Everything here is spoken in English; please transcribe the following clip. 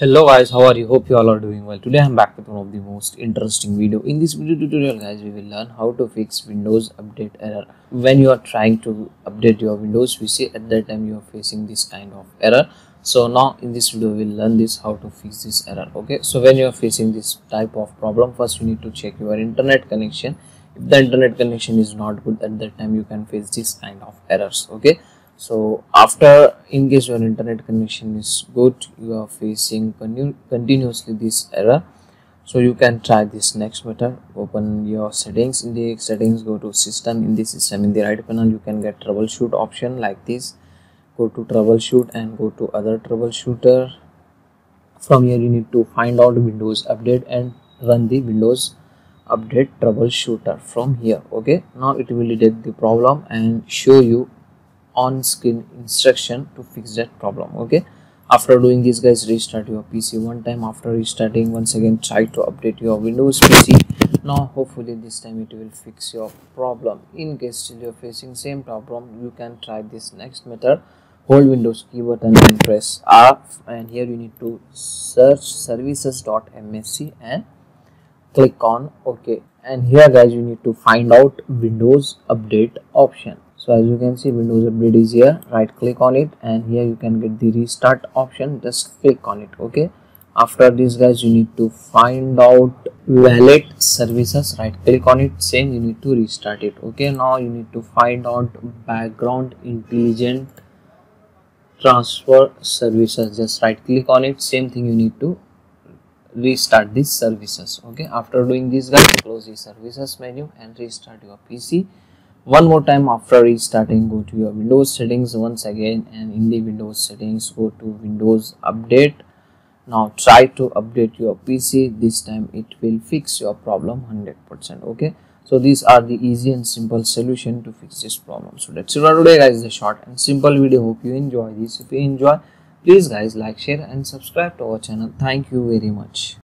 Hello guys, how are you? Hope you all are doing well. Today I am back with one of the most interesting video. In this video tutorial guys, we will learn how to fix Windows update error. When you are trying to update your Windows PC, at that time you are facing this kind of error. So now in this video we will learn this, how to fix this error. Okay, so when you are facing this type of problem, first you need to check your internet connection. If the internet connection is not good, at that time you can face this kind of errors. Okay, so after, in case your internet connection is good, you are facing continuously this error, so you can try this next method. Open your settings. In the settings, go to system. In the system, in the right panel, you can get troubleshoot option like this. Go to troubleshoot and go to other troubleshooter. From here you need to find out Windows update and run the Windows update troubleshooter from here. Okay, now it will detect the problem and show you on-screen instruction to fix that problem. Okay, after doing this guys, restart your PC one time. After restarting, once again try to update your Windows PC. Now hopefully this time it will fix your problem. In case still you are facing same problem, you can try this next method. Hold Windows key button and press R, and here you need to search services.msc and click on OK. And here guys, you need to find out Windows update option. So as you can see, Windows update is here. Right click on it and here you can get the restart option. Just click on it. Okay, after this guys, you need to find out valid services. Right click on it, same, you need to restart it. Okay, now you need to find out background intelligent transfer services. Just right click on it, same thing, you need to restart these services. Okay, after doing this guys, close the services menu and restart your PC one more time. After restarting, go to your Windows settings once again, and in the Windows settings, go to Windows update. Now try to update your PC. This time it will fix your problem 100%. Okay, so these are the easy and simple solution to fix this problem. So that's it for today guys, the short and simple video. Hope you enjoy this. If you enjoy, please guys like, share and subscribe to our channel. Thank you very much.